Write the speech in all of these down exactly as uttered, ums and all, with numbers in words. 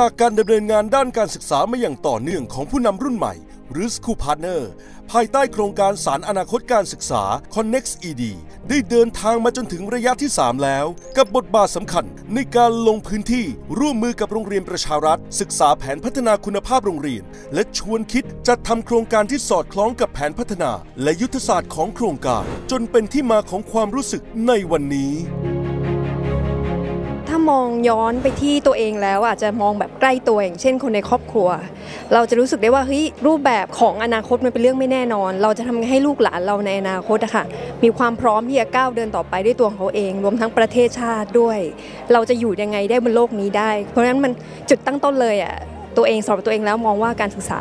จากการดำเนินงานด้านการศึกษามาอย่างต่อเนื่องของผู้นำรุ่นใหม่หรือ School Partner ภายใต้โครงการสารอนาคตการศึกษา Connect อี ดี ได้เดินทางมาจนถึงระยะที่สามแล้วกับบทบาทสำคัญในการลงพื้นที่ร่วมมือกับโรงเรียนประชารัฐศึกษาแผนพัฒนาคุณภาพโรงเรียนและชวนคิดจัดทำโครงการที่สอดคล้องกับแผนพัฒนาและยุทธศาสตร์ของโครงการจนเป็นที่มาของความรู้สึกในวันนี้ถ้ามองย้อนไปที่ตัวเองแล้วอาจจะมองแบบใกล้ตัวอย่างเช่นคนในครอบครัวเราจะรู้สึกได้ว่าเฮ้ยรูปแบบของอนาคตมันเป็นเรื่องไม่แน่นอนเราจะทำให้ลูกหลานเราในอนาคตอะค่ะมีความพร้อมที่จะก้าวเดินต่อไปด้วยตัวเขาเองรวมทั้งประเทศชาติด้วยเราจะอยู่ยังไงได้บนโลกนี้ได้เพราะฉะนั้นมันจุดตั้งต้นเลยอะตัวเองสำหรับตัวเองแล้วมองว่าการศึกษา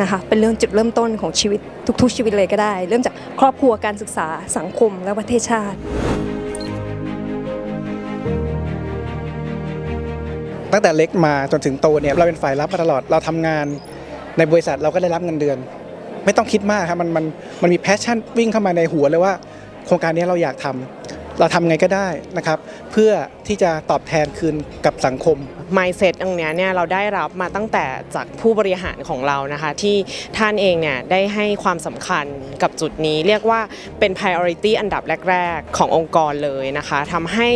นะคะเป็นเรื่องจุดเริ่มต้นของชีวิตทุกๆชีวิตเลยก็ได้เริ่มจากครอบครัวการศึกษาสังคมและประเทศชาติตั้งแต่เล็กมาจนถึงโตเนี่ยเราเป็นฝ่ายรับมาตลอดเราทำงานในบริษัทเราก็ได้รับเงินเดือนไม่ต้องคิดมากครับมันมันมันมีแพชชั่นวิ่งเข้ามาในหัวเลยว่าโครงการนี้เราอยากทำเราทำไงก็ได้นะครับเพื่อที่จะตอบแทนคืนกับสังคม mindset ตรงนี้เนี่ยเราได้รับมาตั้งแต่จากผู้บริหารของเรานะคะที่ท่านเองเนี่ยได้ให้ความสำคัญกับจุดนี้เรียกว่าเป็น priority อันดับแรกๆขององค์กรเลยนะคะทำให้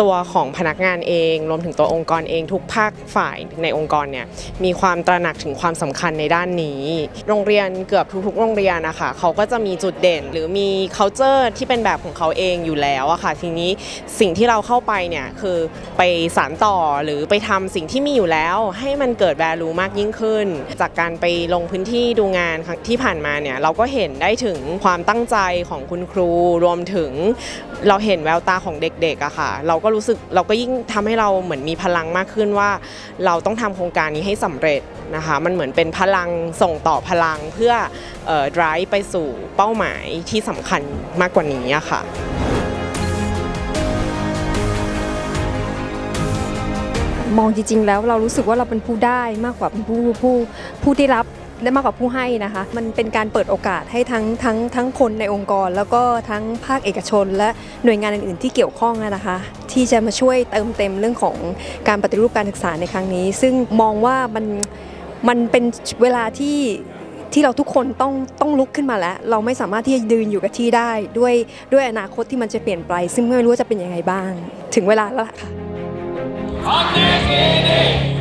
ตัวของพนักงานเองรวมถึงตัวองค์กรเองทุกภาคฝ่ายในองค์กรเนี่ยมีความตระหนักถึงความสำคัญในด้านนี้โรงเรียนเกือบทุกๆโรงเรียนนะคะเขาก็จะมีจุดเด่นหรือมี culture ที่เป็นแบบของเขาเองอยู่แล้วอะค่ะทีนี้สิ่งที่เราเข้าไปเนี่ยคือไปสานต่อหรือไปทำสิ่งที่มีอยู่แล้วให้มันเกิด value มากยิ่งขึ้นจากการไปลงพื้นที่ดูงานที่ผ่านมาเนี่ยเราก็เห็นได้ถึงความตั้งใจของคุณครูรวมถึงเราเห็นแววตาของเด็กๆอะค่ะเราก็รู้สึกเราก็ยิ่งทำให้เราเหมือนมีพลังมากขึ้นว่าเราต้องทำโครงการนี้ให้สำเร็จนะคะมันเหมือนเป็นพลังส่งต่อพลังเพื่อ drive ไปสู่เป้าหมายที่สำคัญมากกว่านี้อะค่ะมองจริงๆแล้วเรารู้สึกว่าเราเป็นผู้ได้มากกว่าเป็นผู้ผู้ผู้ที่รับและมากกว่าผู้ให้นะคะมันเป็นการเปิดโอกาสให้ทั้งทั้งทั้งคนในองค์กรแล้วก็ทั้งภาคเอกชนและหน่วยงานอื่นๆที่เกี่ยวข้องนะคะที่จะมาช่วยเติมเต็มเรื่องของการปฏิรูปการศึกษาในครั้งนี้ซึ่งมองว่ามันมันเป็นเวลาที่ที่เราทุกคนต้องต้องลุกขึ้นมาแล้วเราไม่สามารถที่จะยืนอยู่กับที่ได้ด้วยด้วยอนาคตที่มันจะเปลี่ยนไปซึ่งไม่รู้ว่าจะเป็นยังไงบ้างถึงเวลาแล้วค่ะConnect อี ดี